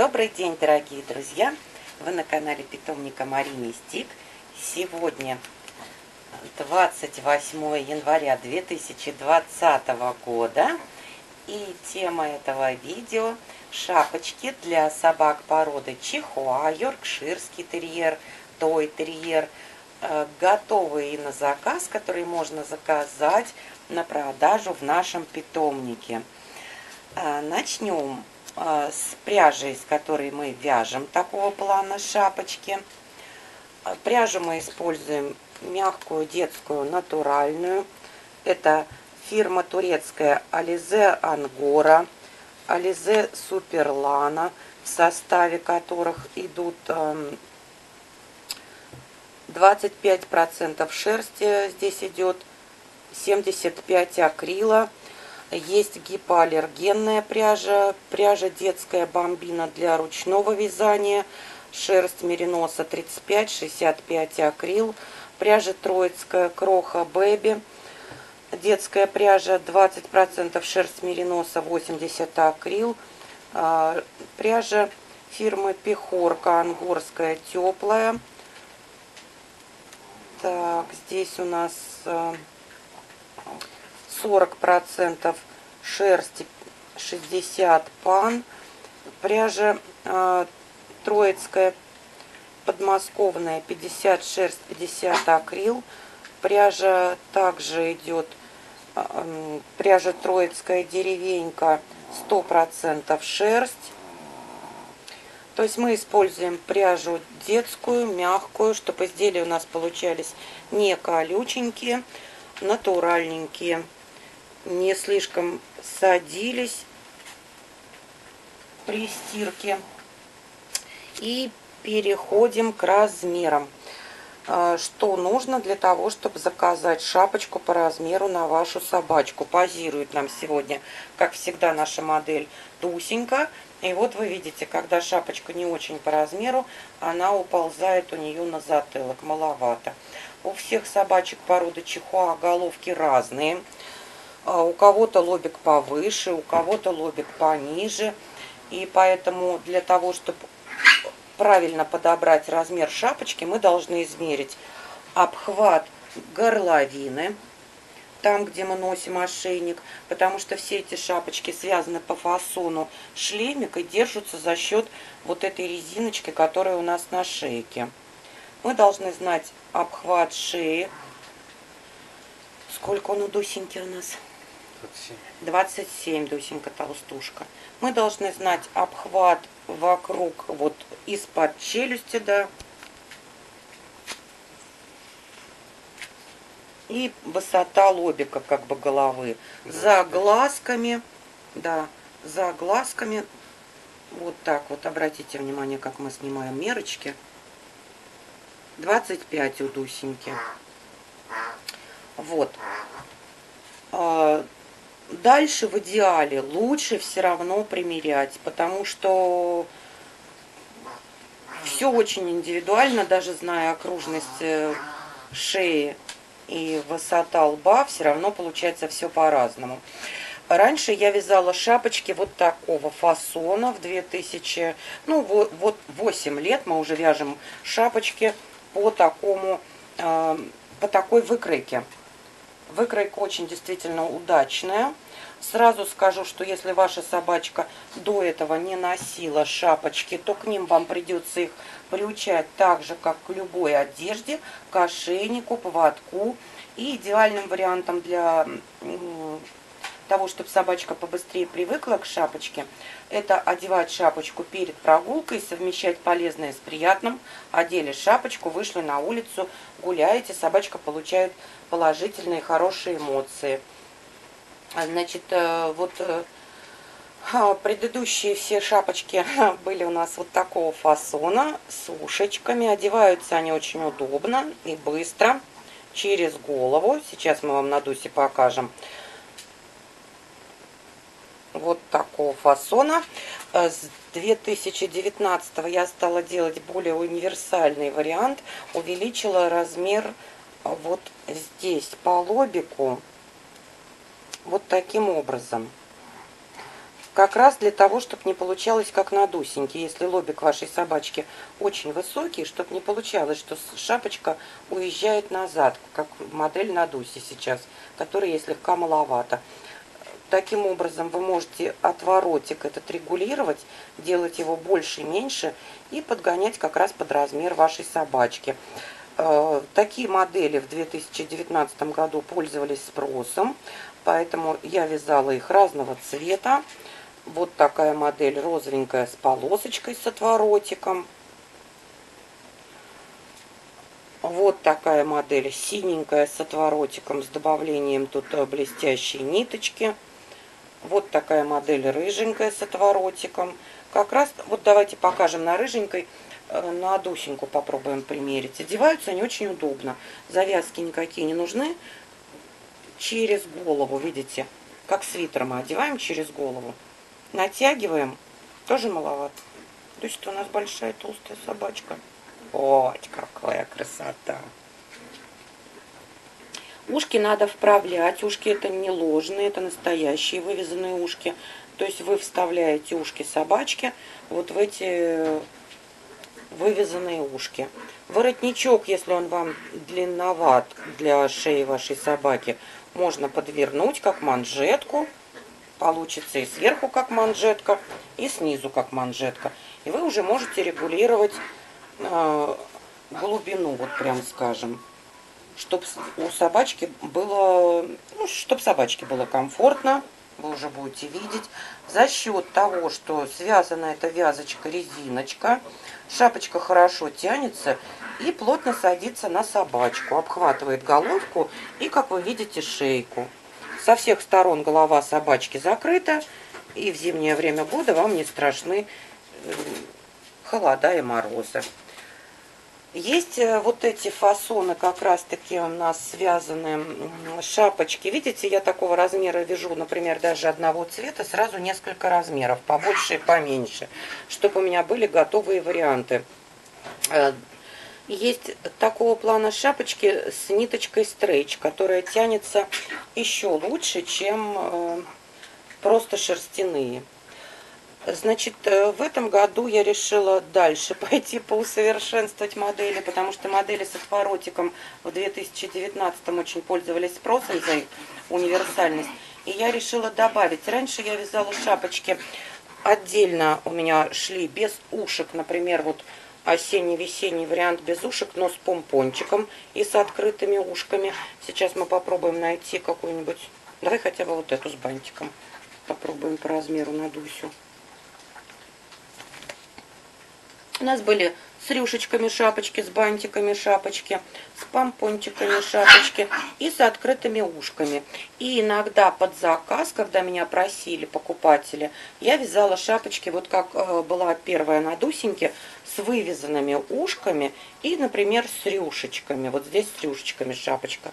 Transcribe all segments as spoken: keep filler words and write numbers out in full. Добрый день, дорогие друзья! Вы на канале питомника Марини Стик. Сегодня двадцать восьмое января две тысячи двадцатого года. И тема этого видео — шапочки для собак породы чихуа, йоркширский терьер, той-терьер. Готовые на заказ, которые можно заказать на продажу в нашем питомнике. Начнем с пряжи, из которой мы вяжем такого плана шапочки. Пряжу мы используем мягкую, детскую, натуральную. Это фирма турецкая Alize Angora, Alize Superlana, в составе которых идут двадцать пять процентов шерсти, здесь идет семьдесят пять процентов акрила. Есть гипоаллергенная пряжа, пряжа детская бомбина для ручного вязания, шерсть мериноса тридцать пять шестьдесят пять акрил, пряжа троицкая кроха бэби, детская пряжа двадцать процентов шерсть мериноса восемьдесят акрил, пряжа фирмы Пехорка ангорская теплая. Так, здесь у нас сорок процентов шерсти, шестьдесят пан. Пряжа э, троицкая подмосковная, пятьдесят шерсть, пятьдесят акрил. Пряжа также идет, э, пряжа троицкая деревенька, сто процентов шерсть. То есть мы используем пряжу детскую, мягкую, чтобы изделия у нас получались не колюченькие, натуральненькие, не слишком садились при стирке. И переходим к размерам. Что нужно для того, чтобы заказать шапочку по размеру на вашу собачку? Позирует нам сегодня, как всегда, наша модель Тусенька. И вот вы видите, когда шапочка не очень по размеру, она уползает у нее на затылок, маловато. У всех собачек породы чихуа головки разные. У кого-то лобик повыше, у кого-то лобик пониже. И поэтому для того, чтобы правильно подобрать размер шапочки, мы должны измерить обхват горловины, там, где мы носим ошейник, потому что все эти шапочки связаны по фасону шлемик и держатся за счет вот этой резиночки, которая у нас на шейке. Мы должны знать обхват шеи. Сколько он у Дусеньки у нас? двадцать семь. двадцать семь, Дусенька толстушка. Мы должны знать обхват вокруг, вот из-под челюсти, да. И высота лобика, как бы головы. За глазками, да, за глазками. Вот так вот, обратите внимание, как мы снимаем мерочки. двадцать пять у Дусеньки. Вот. Дальше в идеале лучше все равно примерять, потому что все очень индивидуально, даже зная окружность шеи и высота лба, все равно получается все по-разному. Раньше я вязала шапочки вот такого фасона в две тысячи... Ну, вот восемь лет мы уже вяжем шапочки по такому, э, по такой выкройке. Выкройка очень действительно удачная. Сразу скажу, что если ваша собачка до этого не носила шапочки, то к ним вам придется их приучать так же, как к любой одежде, к ошейнику, поводку. И идеальным вариантом для того, чтобы собачка побыстрее привыкла к шапочке, это одевать шапочку перед прогулкой, совмещать полезное с приятным. Одели шапочку, вышли на улицу, гуляете, собачка получает положительные, хорошие эмоции. Значит, вот предыдущие все шапочки были у нас вот такого фасона, с ушечками. Одеваются они очень удобно и быстро, через голову. Сейчас мы вам на Дусе покажем. Вот такого фасона. С две тысячи девятнадцатого я стала делать более универсальный вариант. Увеличила размер вот здесь, по лобику. Вот таким образом. как раз для того, чтобы не получалось как на дусеньке, если лобик вашей собачки очень высокий, чтобы не получалось, что шапочка уезжает назад, как модель на дусе сейчас, которая ей слегка маловато. Таким образом вы можете отворотик этот регулировать, делать его больше, меньше и подгонять как раз под размер вашей собачки. Такие модели в две тысячи девятнадцатом году пользовались спросом, поэтому я вязала их разного цвета. Вот такая модель розовенькая с полосочкой, с отворотиком. Вот такая модель синенькая с отворотиком, с добавлением тут блестящей ниточки. Вот такая модель рыженькая с отворотиком. Как раз, вот давайте покажем на рыженькой, на дусеньку попробуем примерить. Одеваются они очень удобно. Завязки никакие не нужны. Через голову, видите, как свитер мы одеваем через голову. Натягиваем. Тоже маловато. То есть у нас большая толстая собачка. Вот какая красота. Ушки надо вправлять. Ушки это не ложные, это настоящие вывязанные ушки. То есть вы вставляете ушки собачки вот в эти вывязанные ушки. Воротничок, если он вам длинноват для шеи вашей собаки, можно подвернуть как манжетку. Получится и сверху как манжетка, и снизу как манжетка. И вы уже можете регулировать глубину, вот прям скажем, чтобы у собачки было, ну, чтобы собачке было комфортно, вы уже будете видеть. За счет того, что связана эта вязочка, резиночка, шапочка хорошо тянется и плотно садится на собачку, обхватывает головку и, как вы видите, шейку. Со всех сторон голова собачки закрыта, и в зимнее время года вам не страшны холода и морозы. Есть вот эти фасоны, как раз таки у нас связаны шапочки. Видите, я такого размера вяжу, например, даже одного цвета, сразу несколько размеров, побольше и поменьше, чтобы у меня были готовые варианты. Есть такого плана шапочки с ниточкой стрейч, которая тянется еще лучше, чем просто шерстяные. Значит, в этом году я решила дальше пойти поусовершенствовать модели, потому что модели с отворотиком в две тысячи девятнадцатом очень пользовались спросом за их универсальность. И я решила добавить. Раньше я вязала шапочки отдельно, у меня шли без ушек, например, вот осенний-весенний вариант без ушек, но с помпончиком и с открытыми ушками. Сейчас мы попробуем найти какую-нибудь, давай хотя бы вот эту с бантиком, попробуем по размеру на Дусю. У нас были с рюшечками шапочки, с бантиками шапочки, с помпончиками шапочки и с открытыми ушками. И иногда под заказ, когда меня просили покупатели, я вязала шапочки, вот как была первая на Дусеньке, с вывязанными ушками и, например, с рюшечками. Вот здесь с рюшечками шапочка.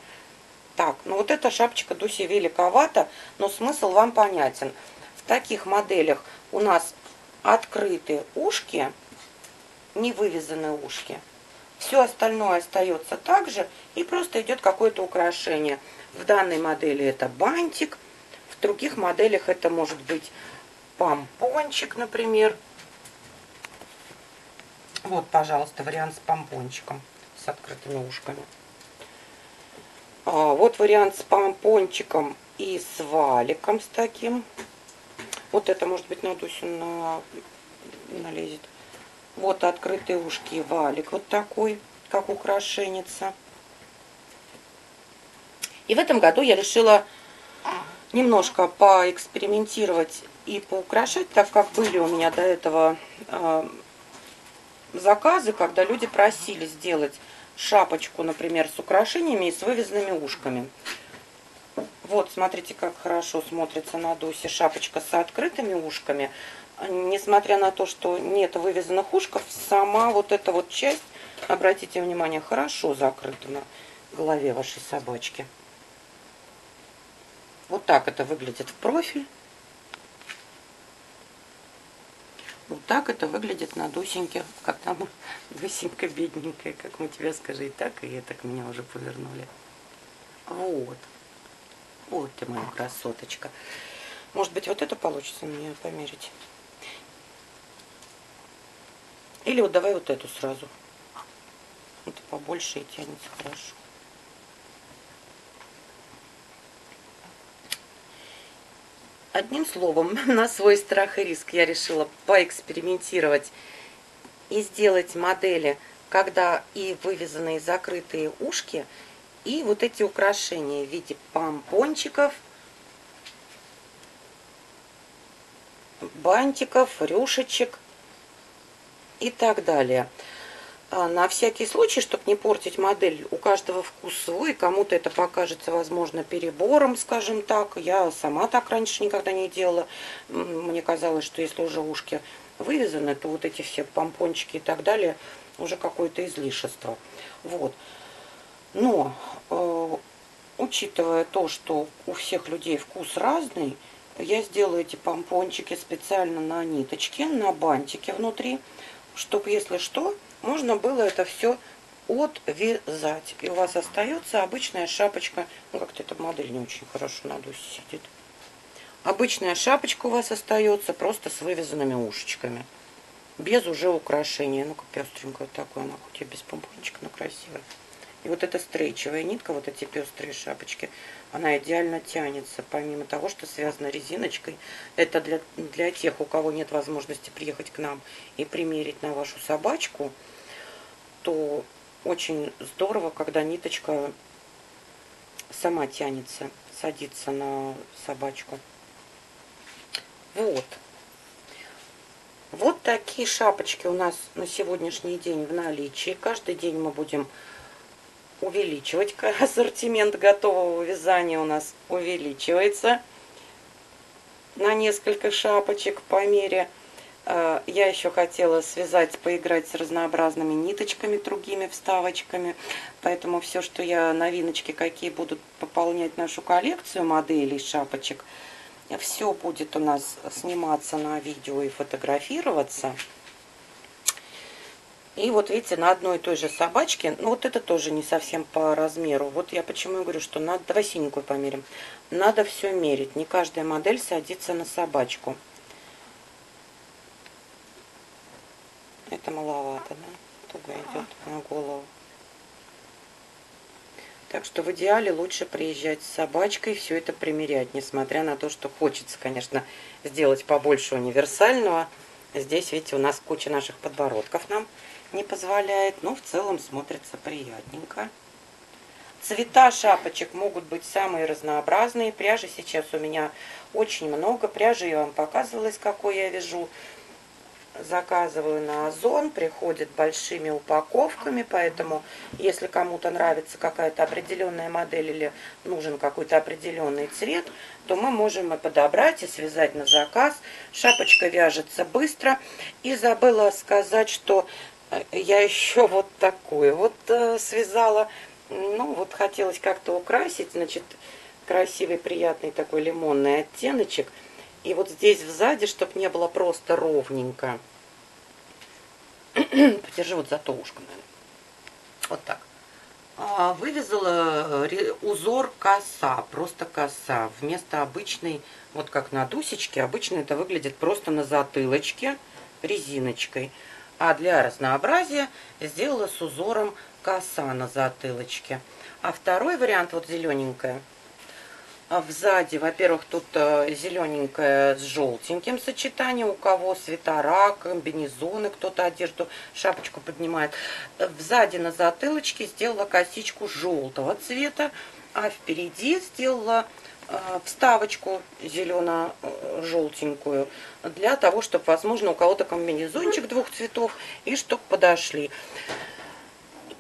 Так, ну вот эта шапочка Дуси великовата, но смысл вам понятен. В таких моделях у нас открытые ушки, не вывязанные ушки. Все остальное остается так же, и просто идет какое-то украшение. В данной модели это бантик, в других моделях это может быть помпончик, например. Вот, пожалуйста, вариант с помпончиком, с открытыми ушками. А, вот вариант с помпончиком и с валиком, с таким. Вот это, может быть, на Дусю на... налезет. Вот открытые ушки и валик вот такой, как украшенница. И в этом году я решила немножко поэкспериментировать и поукрашать, так как были у меня до этого э, заказы, когда люди просили сделать шапочку, например, с украшениями и с вывязанными ушками. Вот, смотрите, как хорошо смотрится на Дусе шапочка с открытыми ушками. Несмотря на то, что нет вывязанных ушков, сама вот эта вот часть, обратите внимание, хорошо закрыта на голове вашей собачки. Вот так это выглядит в профиль. Вот так это выглядит на Дусеньке, как там Дусенька бедненькая, как мы тебе скажи, и так, и это к меня уже повернули. Вот. Вот ты моя красоточка. Может быть, вот это получится мне померить. Или вот давай вот эту сразу. Это побольше и тянется хорошо. Одним словом, на свой страх и риск я решила поэкспериментировать и сделать модели, когда и вывязанные закрытые ушки, и вот эти украшения в виде помпончиков, бантиков, рюшечек и так далее. На всякий случай, чтобы не портить модель, у каждого вкус свой, кому-то это покажется, возможно, перебором, скажем так. Я сама так раньше никогда не делала. Мне казалось, что если уже ушки вывязаны, то вот эти все помпончики и так далее уже какое-то излишество. Вот. Но, э, учитывая то, что у всех людей вкус разный, я сделаю эти помпончики специально на ниточке, на бантике внутри, чтобы, если что, можно было это все отвязать. И у вас остается обычная шапочка. Ну, как-то эта модель не очень хорошо на дусе сидит. Обычная шапочка у вас остается просто с вывязанными ушечками. Без уже украшения. Ну-ка, пестренькая такая. Она хоть и без помпончика, но красивая. И вот эта стрейчевая нитка, вот эти пестрые шапочки, она идеально тянется. Помимо того, что связана резиночкой, это для, для тех, у кого нет возможности приехать к нам и примерить на вашу собачку, то очень здорово, когда ниточка сама тянется, садится на собачку. Вот. Вот такие шапочки у нас на сегодняшний день в наличии. Каждый день мы будем увеличивать. Ассортимент готового вязания у нас увеличивается на несколько шапочек по мере. Я еще хотела связать, поиграть с разнообразными ниточками, другими вставочками. Поэтому все, что я, новиночки, какие будут пополнять нашу коллекцию моделей шапочек, все будет у нас сниматься на видео и фотографироваться. И вот видите, на одной и той же собачке, ну вот это тоже не совсем по размеру. Вот я почему и говорю, что надо, давай синенькую померим. Надо все мерить, не каждая модель садится на собачку. Это маловато, да? Туго идет на голову. Так что в идеале лучше приезжать с собачкой, все это примерять, несмотря на то, что хочется, конечно, сделать побольше универсального. Здесь, видите, у нас куча наших подбородков нам не позволяет, но в целом смотрится приятненько. Цвета шапочек могут быть самые разнообразные. Пряжи сейчас у меня очень много. Пряжи я вам показывалась, какую я вяжу. Заказываю на Озон, приходят большими упаковками, поэтому если кому-то нравится какая-то определенная модель или нужен какой-то определенный цвет, то мы можем и подобрать, и связать на заказ. Шапочка вяжется быстро. И забыла сказать, что я еще вот такую вот связала. Ну вот хотелось как-то украсить, значит, красивый, приятный такой лимонный оттеночек. И вот здесь сзади, чтобы не было просто ровненько. Подержи вот за то ушко, наверное. Вот так. А, вывязала узор коса, просто коса. Вместо обычной, вот как на дусечке, обычно это выглядит просто на затылочке резиночкой. А для разнообразия сделала с узором коса на затылочке. А второй вариант, вот зелененькая. Сзади, во-первых, тут зелененькое с желтеньким сочетание. У кого свитера, комбинезоны, кто-то одежду, шапочку поднимает. Сзади на затылочке сделала косичку желтого цвета, а впереди сделала вставочку зелено-желтенькую для того, чтобы, возможно, у кого-то комбинезончик двух цветов и чтобы подошли.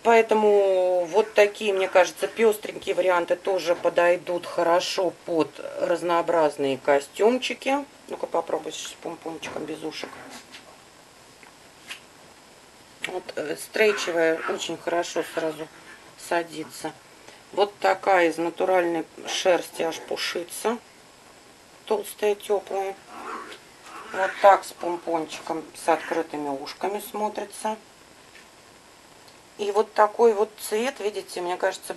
Поэтому вот такие, мне кажется, пестренькие варианты тоже подойдут хорошо под разнообразные костюмчики. Ну-ка попробуй с помпончиком без ушек. Вот стрейчевая очень хорошо сразу садится. Вот такая из натуральной шерсти аж пушится. Толстая, теплая. Вот так с помпончиком, с открытыми ушками смотрится. И вот такой вот цвет, видите, мне кажется,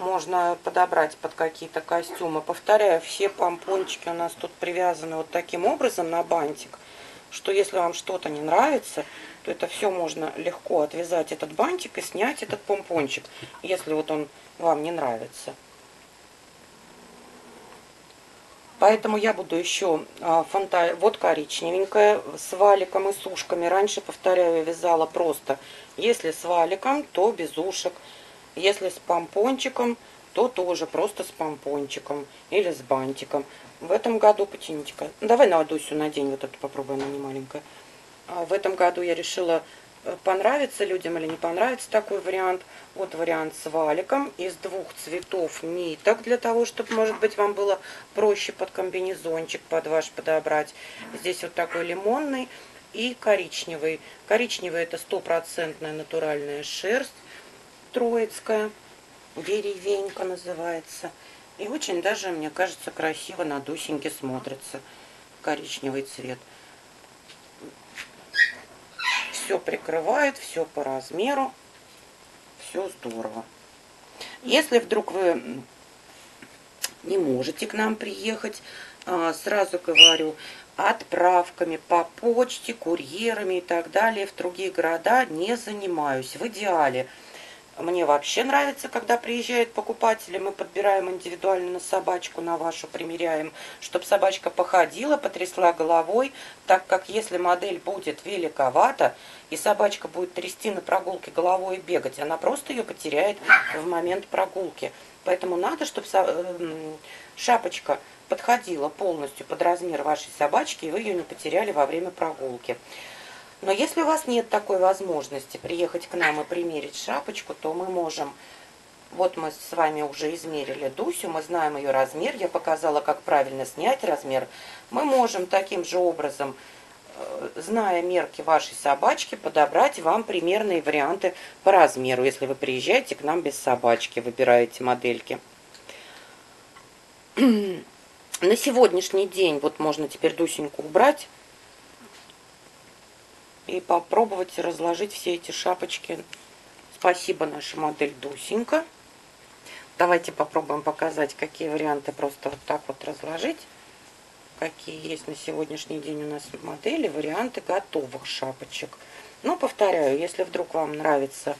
можно подобрать под какие-то костюмы. Повторяю, все помпончики у нас тут привязаны вот таким образом на бантик, что если вам что-то не нравится, то это все можно легко отвязать, этот бантик, и снять этот помпончик, если вот он вам не нравится. Поэтому я буду еще фанта... вот коричневенькая с валиком и с ушками. Раньше, повторяю, я вязала просто. Если с валиком, то без ушек. Если с помпончиком, то тоже просто с помпончиком или с бантиком. В этом году, потяните-ка, давай на Адусю надень вот эту, попробуй, она не маленькая. В этом году я решила, понравится людям или не понравится такой вариант. Вот вариант с валиком из двух цветов ниток, для того, чтобы, может быть, вам было проще под комбинезончик, под ваш подобрать. Здесь вот такой лимонный и коричневый. Коричневый — это стопроцентная натуральная шерсть троицкая, деревенька называется. И очень даже, мне кажется, красиво на Дусеньке смотрится коричневый цвет. Все прикрывает, все по размеру, все здорово. Если вдруг вы не можете к нам приехать, сразу говорю, отправками по почте, курьерами и так далее в другие города не занимаюсь. В идеале мне вообще нравится, когда приезжают покупатели, мы подбираем индивидуально на собачку, на вашу примеряем, чтобы собачка походила, потрясла головой, так как если модель будет великовата, и собачка будет трясти на прогулке головой и бегать, она просто ее потеряет в момент прогулки. Поэтому надо, чтобы шапочка подходила полностью под размер вашей собачки, и вы ее не потеряли во время прогулки. Но если у вас нет такой возможности приехать к нам и примерить шапочку, то мы можем... Вот мы с вами уже измерили Дусю, мы знаем ее размер, я показала, как правильно снять размер. Мы можем таким же образом, зная мерки вашей собачки, подобрать вам примерные варианты по размеру, если вы приезжаете к нам без собачки, выбираете модельки. На сегодняшний день, вот можно теперь Дусеньку убрать, и попробовать разложить все эти шапочки. Спасибо, наша модель Дусенька. Давайте попробуем показать, какие варианты просто вот так вот разложить. Какие есть на сегодняшний день у нас модели, варианты готовых шапочек. Но повторяю, если вдруг вам нравится...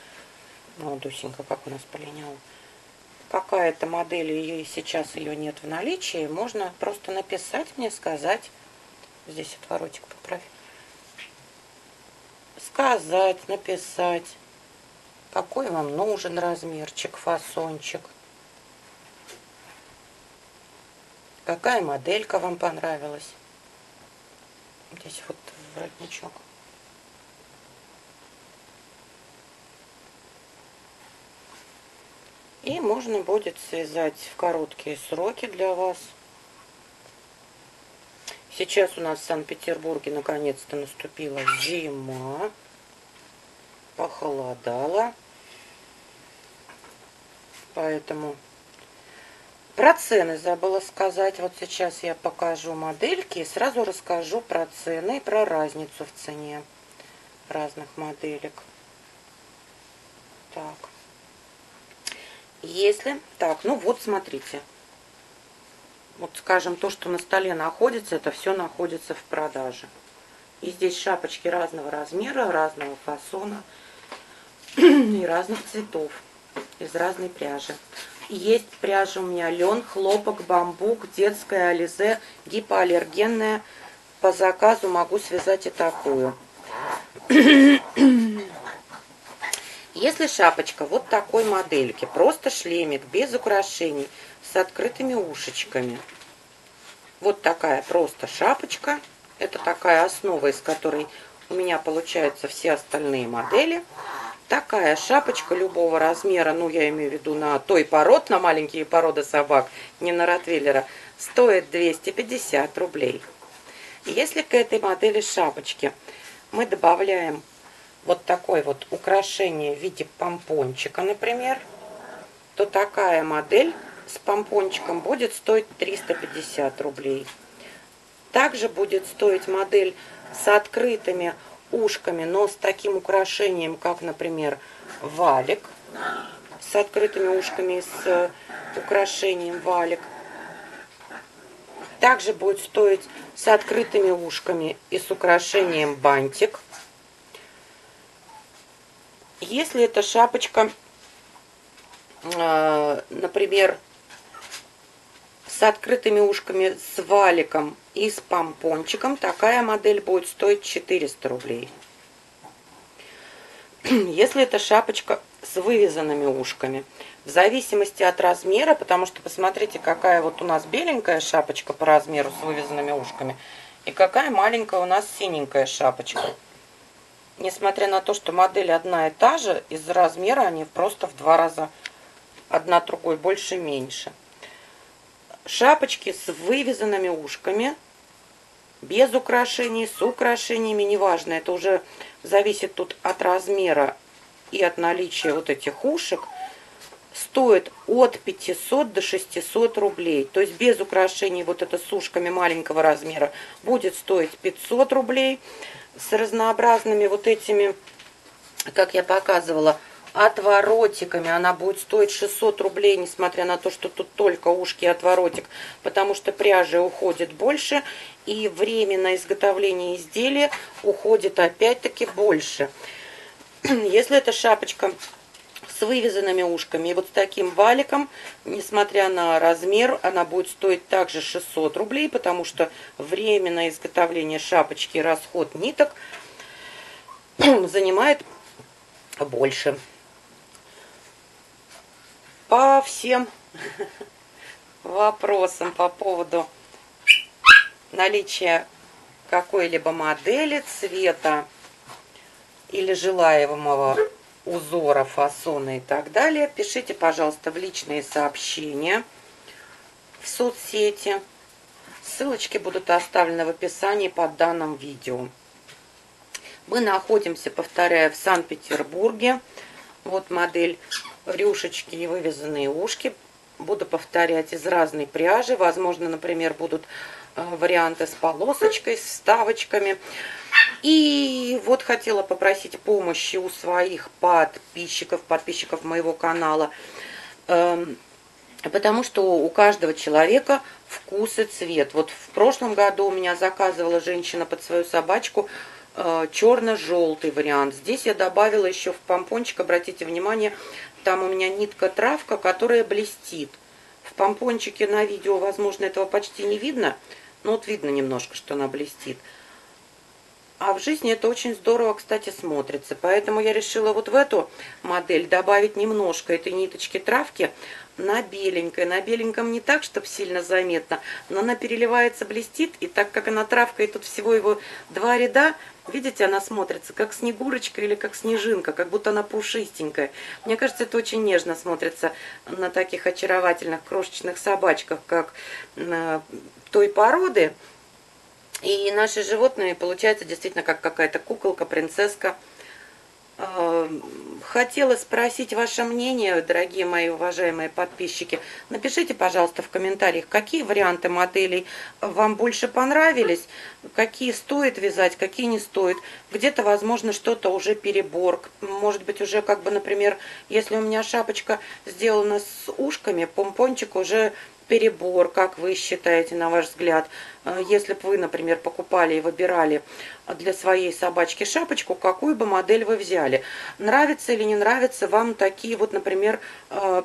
Ну, Дусенька, как у нас полиняла. Какая-то модель, и сейчас ее нет в наличии, можно просто написать мне, сказать. Здесь отворотик поправь. Сказать, написать, какой вам нужен размерчик, фасончик, какая моделька вам понравилась. Здесь вот воротничок. И можно будет связать в короткие сроки для вас. Сейчас у нас в Санкт-Петербурге наконец-то наступила зима, похолодало, поэтому про цены забыла сказать. Вот сейчас я покажу модельки и сразу расскажу про цены и про разницу в цене разных моделек. Так, если, так, ну вот смотрите. Вот, скажем, то, что на столе находится, это все находится в продаже. И здесь шапочки разного размера, разного фасона и разных цветов из разной пряжи. Есть пряжа у меня лен, хлопок, бамбук, детская ализе, гипоаллергенная. По заказу могу связать и такую. Если шапочка вот такой модельки, просто шлемик, без украшений, с открытыми ушечками. Вот такая просто шапочка. Это такая основа, из которой у меня получаются все остальные модели. Такая шапочка любого размера, ну я имею в виду на той пород, на маленькие породы собак, не на ротвейлера, стоит двести пятьдесят рублей. Если к этой модели шапочки мы добавляем вот такое вот украшение в виде помпончика, например, то такая модель с помпончиком будет стоить триста пятьдесят рублей. Также будет стоить модель с открытыми ушками, но с таким украшением, как, например, валик. с открытыми ушками, с украшением валик. Также будет стоить с открытыми ушками и с украшением бантик. Если эта шапочка, например, с открытыми ушками, с валиком и с помпончиком, такая модель будет стоить четыреста рублей. Если это шапочка с вывязанными ушками, в зависимости от размера, потому что посмотрите, какая вот у нас беленькая шапочка по размеру с вывязанными ушками и какая маленькая у нас синенькая шапочка. Несмотря на то, что модель одна и та же, из-за размера они просто в два раза одна другой больше, меньше. Шапочки с вывязанными ушками, без украшений, с украшениями, неважно, это уже зависит тут от размера и от наличия вот этих ушек, стоит от пятисот до шестисот рублей. То есть без украшений вот это с ушками маленького размера будет стоить пятьсот рублей. С разнообразными вот этими, как я показывала, отворотиками она будет стоить шестьсот рублей, несмотря на то, что тут только ушки и отворотик, потому что пряжа уходит больше и время на изготовление изделия уходит опять-таки больше. Если это шапочка с вывязанными ушками и вот с таким валиком, несмотря на размер, она будет стоить также шестьсот рублей, потому что время на изготовление шапочки и расход ниток занимает больше. По всем вопросам по поводу наличия какой-либо модели, цвета или желаемого узора, фасона и так далее, пишите, пожалуйста, в личные сообщения в соцсети. Ссылочки будут оставлены в описании под данным видео. Мы находимся, повторяю, в Санкт-Петербурге. Вот модель рюшечки и вывязанные ушки. Буду повторять, из разной пряжи. Возможно, например, будут варианты с полосочкой, с вставочками. И вот хотела попросить помощи у своих подписчиков, подписчиков моего канала, потому что у каждого человека вкус и цвет. Вот в прошлом году у меня заказывала женщина под свою собачку черно-желтый вариант. Здесь я добавила еще в помпончик, обратите внимание, там у меня нитка-травка, которая блестит. В помпончике на видео, возможно, этого почти не видно, но вот видно немножко, что она блестит. А в жизни это очень здорово, кстати, смотрится. Поэтому я решила вот в эту модель добавить немножко этой ниточки травки на беленькой. На беленьком не так, чтобы сильно заметно, но она переливается, блестит. И так как она травка, и тут всего его два ряда, видите, она смотрится как снегурочка или как снежинка, как будто она пушистенькая. Мне кажется, это очень нежно смотрится на таких очаровательных крошечных собачках, как той породы. И наши животные получаются действительно как какая-то куколка, принцесска. Хотела спросить ваше мнение, дорогие мои уважаемые подписчики. Напишите, пожалуйста, в комментариях, какие варианты моделей вам больше понравились, какие стоит вязать, какие не стоит. Где-то, возможно, что-то уже перебор. Может быть, уже как бы, например, если у меня шапочка сделана с ушками, помпончик уже... перебор, как вы считаете, на ваш взгляд? Если бы вы, например, покупали и выбирали для своей собачки шапочку, какую бы модель вы взяли? Нравится или не нравятся вам такие вот, например,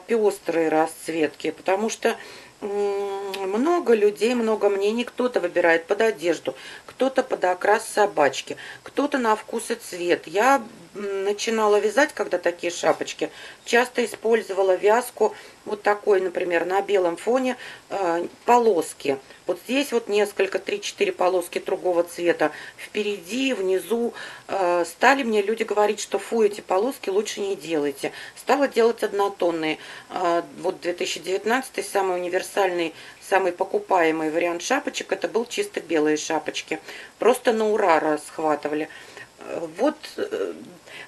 пестрые расцветки? Потому что много людей, много мнений. Кто-то выбирает под одежду, кто-то под окрас собачки, кто-то на вкус и цвет. Я начинала вязать, когда такие шапочки, часто использовала вязку вот такой, например, на белом фоне э, полоски. Вот здесь вот несколько, три-четыре полоски другого цвета. Впереди, внизу. Э, стали мне люди говорить, что фу, эти полоски лучше не делайте. Стала делать однотонные. Э, вот две тысячи девятнадцатый, самый универсальный, самый покупаемый вариант шапочек, это был чисто белые шапочки. Просто на ура расхватывали. Вот,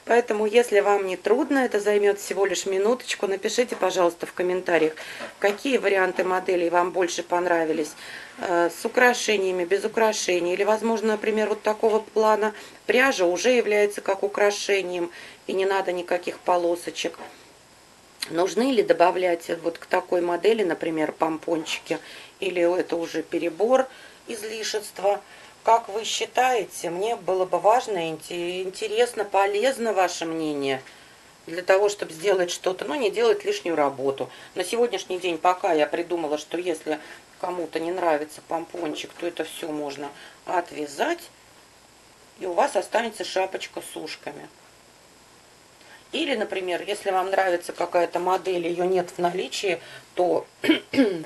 поэтому, если вам не трудно, это займет всего лишь минуточку, напишите, пожалуйста, в комментариях, какие варианты моделей вам больше понравились, с украшениями, без украшений, или, возможно, например, вот такого плана пряжа уже является как украшением, и не надо никаких полосочек. Нужны ли добавлять вот к такой модели, например, помпончики, или это уже перебор, излишества? Как вы считаете, мне было бы важно, интересно, полезно ваше мнение для того, чтобы сделать что-то, но не делать лишнюю работу. На сегодняшний день пока я придумала, что если кому-то не нравится помпончик, то это все можно отвязать, и у вас останется шапочка с ушками. Или, например, если вам нравится какая-то модель, ее нет в наличии, то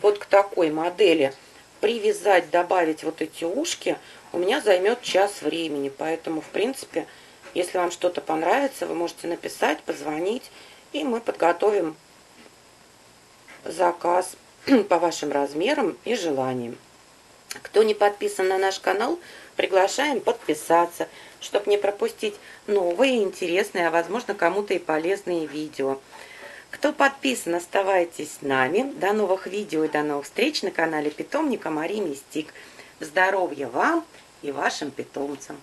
вот к такой модели привязать, добавить вот эти ушки у меня займет час времени. Поэтому, в принципе, если вам что-то понравится, вы можете написать, позвонить, и мы подготовим заказ по вашим размерам и желаниям. Кто не подписан на наш канал, приглашаем подписаться, чтобы не пропустить новые, интересные, а возможно кому-то и полезные видео. Кто подписан, оставайтесь с нами. До новых видео и до новых встреч на канале питомника Мари Мистик. Здоровья вам и вашим питомцам!